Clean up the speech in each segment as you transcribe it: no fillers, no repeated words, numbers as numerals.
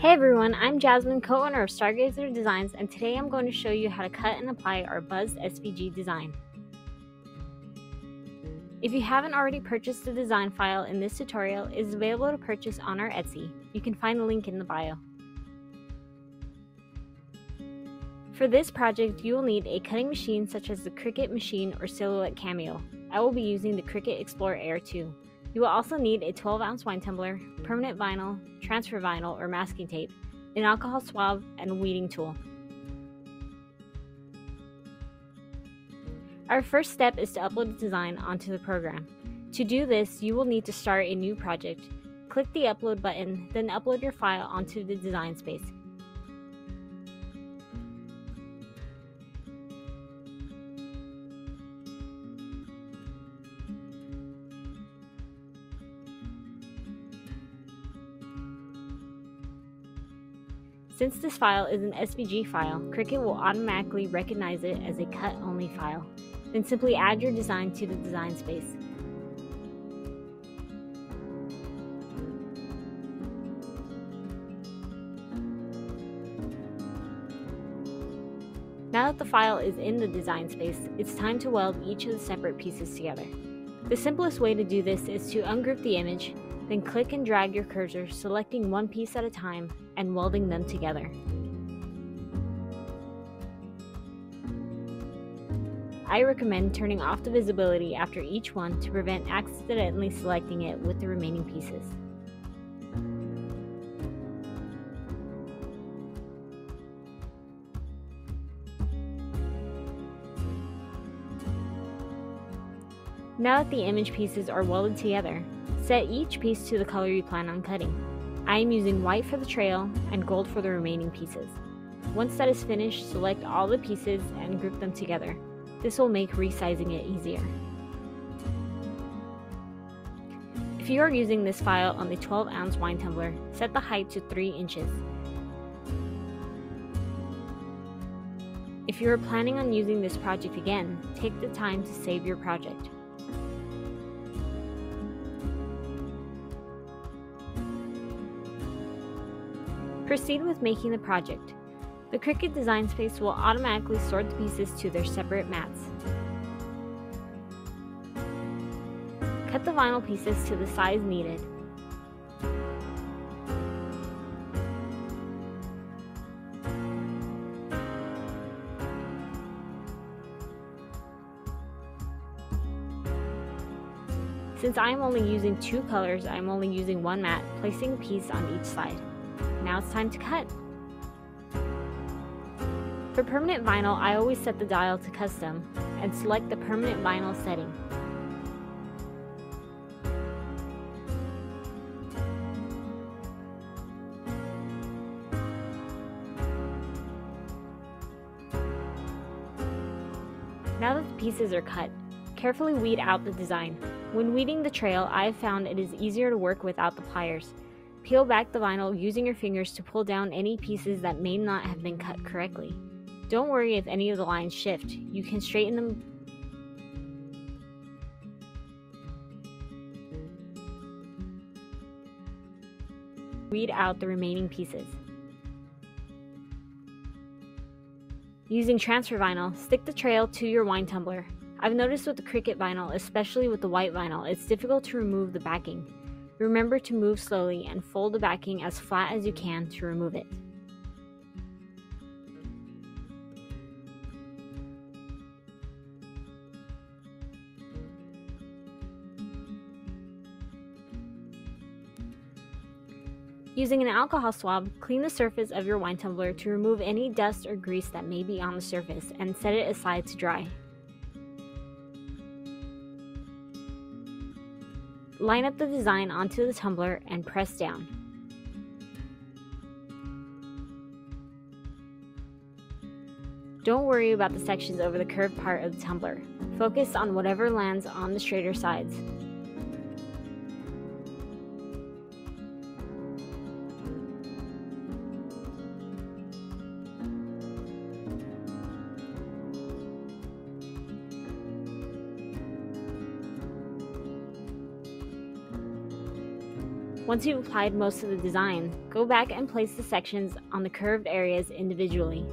Hey everyone, I'm Jasmine, co-owner of Stargazer Designs, and today I'm going to show you how to cut and apply our Buzzed SVG design. If you haven't already purchased the design file in this tutorial, it is available to purchase on our Etsy. You can find the link in the bio. For this project, you will need a cutting machine such as the Cricut machine or Silhouette Cameo. I will be using the Cricut Explore Air 2. You will also need a 12-ounce wine tumbler, permanent vinyl, transfer vinyl or masking tape, an alcohol swab, and a weeding tool. Our first step is to upload the design onto the program. To do this, you will need to start a new project. Click the upload button, then upload your file onto the design space. Since this file is an SVG file, Cricut will automatically recognize it as a cut-only file. Then simply add your design to the design space. Now that the file is in the design space, it's time to weld each of the separate pieces together. The simplest way to do this is to ungroup the image, then click and drag your cursor, selecting one piece at a time and welding them together. I recommend turning off the visibility after each one to prevent accidentally selecting it with the remaining pieces. Now that the image pieces are welded together, set each piece to the color you plan on cutting. I am using white for the trail and gold for the remaining pieces. Once that is finished, select all the pieces and group them together. This will make resizing it easier. If you are using this file on the 12-ounce wine tumbler, set the height to 3 inches. If you are planning on using this project again, take the time to save your project. Proceed with making the project. The Cricut Design Space will automatically sort the pieces to their separate mats. Cut the vinyl pieces to the size needed. Since I am only using 2 colors, I am only using 1 mat, placing a piece on each side. Now it's time to cut. For permanent vinyl, I always set the dial to custom and select the permanent vinyl setting. Now that the pieces are cut, carefully weed out the design. When weeding the trail, I have found it is easier to work without the pliers. Peel back the vinyl using your fingers to pull down any pieces that may not have been cut correctly. Don't worry if any of the lines shift, you can straighten them. Weed out the remaining pieces. Using transfer vinyl, stick the trail to your wine tumbler. I've noticed with the Cricut vinyl, especially with the white vinyl, it's difficult to remove the backing. Remember to move slowly and fold the backing as flat as you can to remove it. Using an alcohol swab, clean the surface of your wine tumbler to remove any dust or grease that may be on the surface and set it aside to dry. Line up the design onto the tumbler and press down. Don't worry about the sections over the curved part of the tumbler. Focus on whatever lands on the straighter sides. Once you've applied most of the design, go back and place the sections on the curved areas individually.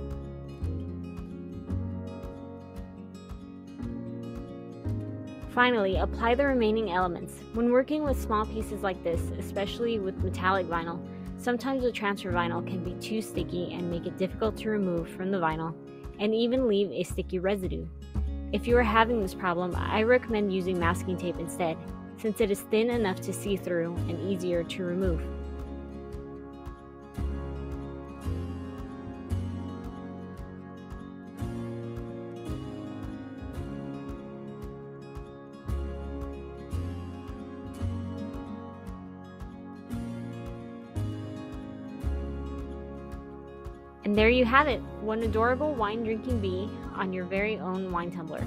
Finally, apply the remaining elements. When working with small pieces like this, especially with metallic vinyl, sometimes the transfer vinyl can be too sticky and make it difficult to remove from the vinyl, and even leave a sticky residue. If you are having this problem, I recommend using masking tape instead, since it is thin enough to see through and easier to remove. And there you have it, one adorable wine drinking bee on your very own wine tumbler.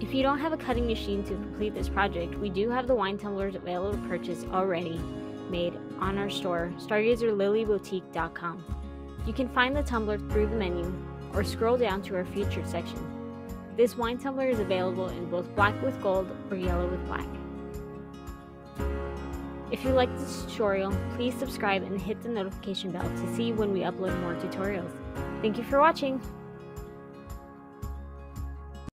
If you don't have a cutting machine to complete this project, we do have the wine tumblers available to purchase already made on our store, StargazerLilyBoutique.com. You can find the tumbler through the menu or scroll down to our featured section. This wine tumbler is available in both black with gold or yellow with black. If you like this tutorial, please subscribe and hit the notification bell to see when we upload more tutorials. Thank you for watching!